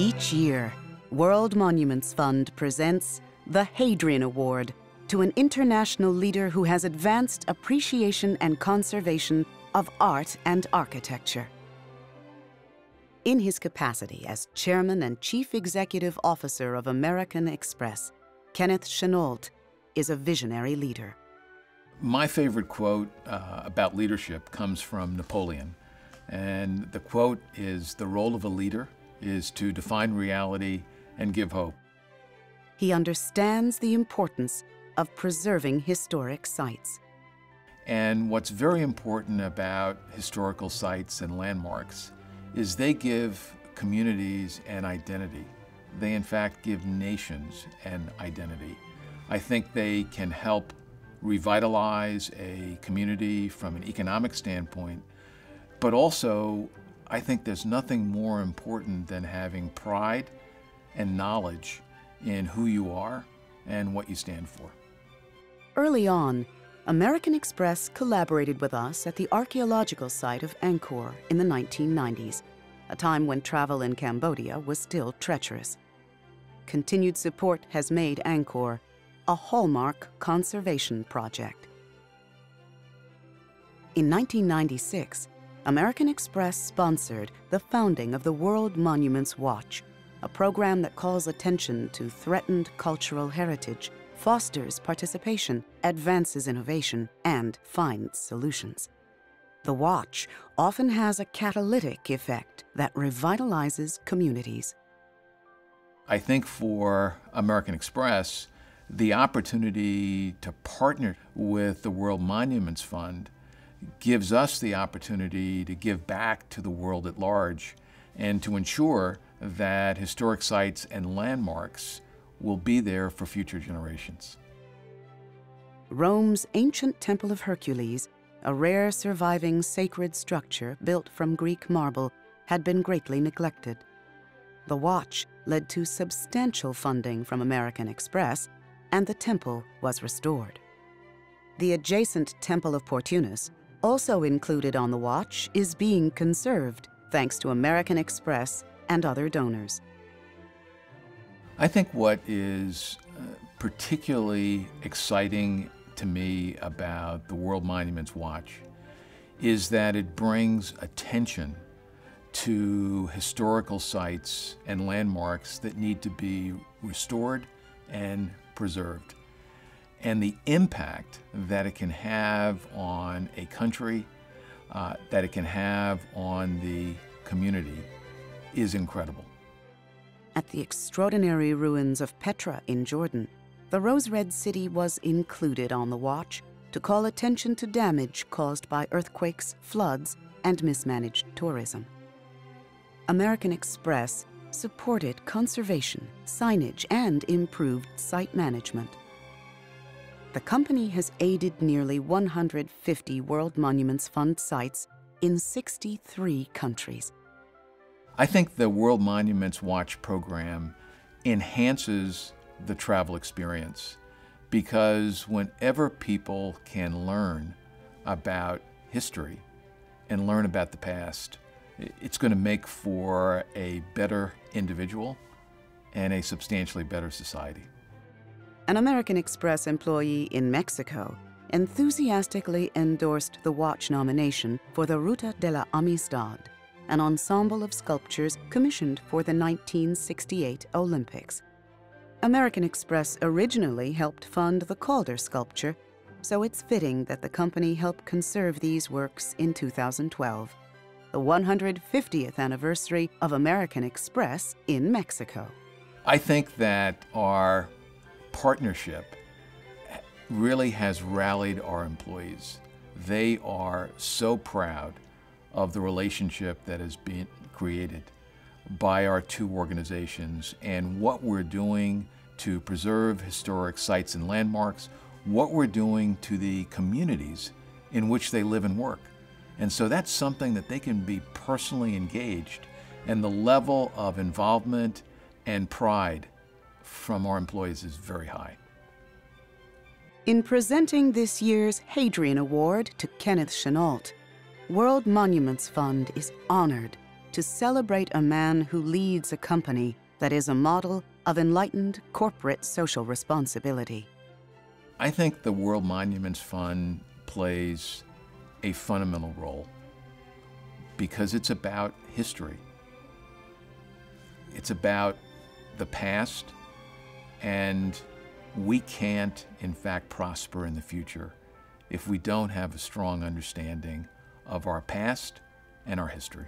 Each year, World Monuments Fund presents the Hadrian Award to an international leader who has advanced appreciation and conservation of art and architecture. In his capacity as chairman and chief executive officer of American Express, Kenneth Chenault is a visionary leader. My favorite quote about leadership comes from Napoleon. And the quote is, "The role of a leader is to define reality and give hope." He understands the importance of preserving historic sites. And what's very important about historical sites and landmarks is they give communities an identity. They, in fact, give nations an identity. I think they can help revitalize a community from an economic standpoint, but also I think there's nothing more important than having pride and knowledge in who you are and what you stand for. Early on, American Express collaborated with us at the archaeological site of Angkor in the 1990s, a time when travel in Cambodia was still treacherous. Continued support has made Angkor a hallmark conservation project. In 1996, American Express sponsored the founding of the World Monuments Watch, a program that calls attention to threatened cultural heritage, fosters participation, advances innovation, and finds solutions. The Watch often has a catalytic effect that revitalizes communities. I think for American Express, the opportunity to partner with the World Monuments Fund gives us the opportunity to give back to the world at large and to ensure that historic sites and landmarks will be there for future generations. Rome's ancient Temple of Hercules, a rare surviving sacred structure built from Greek marble, had been greatly neglected. The Watch led to substantial funding from American Express, and the temple was restored. The adjacent Temple of Portunus, also included on the Watch, is being conserved thanks to American Express and other donors. I think what is particularly exciting to me about the World Monuments Watch is that it brings attention to historical sites and landmarks that need to be restored and preserved. And the impact that it can have on a country, that it can have on the community, is incredible. At the extraordinary ruins of Petra in Jordan, the Rose Red City was included on the Watch to call attention to damage caused by earthquakes, floods, and mismanaged tourism. American Express supported conservation, signage, and improved site management. The company has aided nearly 150 World Monuments Fund sites in 63 countries. I think the World Monuments Watch program enhances the travel experience because whenever people can learn about history and learn about the past, it's going to make for a better individual and a substantially better society. An American Express employee in Mexico enthusiastically endorsed the Watch nomination for the Ruta de la Amistad, an ensemble of sculptures commissioned for the 1968 Olympics. American Express originally helped fund the Calder sculpture, so it's fitting that the company helped conserve these works in 2012, the 150th anniversary of American Express in Mexico. I think that our partnership really has rallied our employees. They are so proud of the relationship that has been created by our two organizations and what we're doing to preserve historic sites and landmarks, what we're doing to the communities in which they live and work. And so that's something that they can be personally engaged, and the level of involvement and pride from our employees is very high. In presenting this year's Hadrian Award to Kenneth Chenault, World Monuments Fund is honored to celebrate a man who leads a company that is a model of enlightened corporate social responsibility. I think the World Monuments Fund plays a fundamental role because it's about history. It's about the past, and we can't, in fact, prosper in the future if we don't have a strong understanding of our past and our history.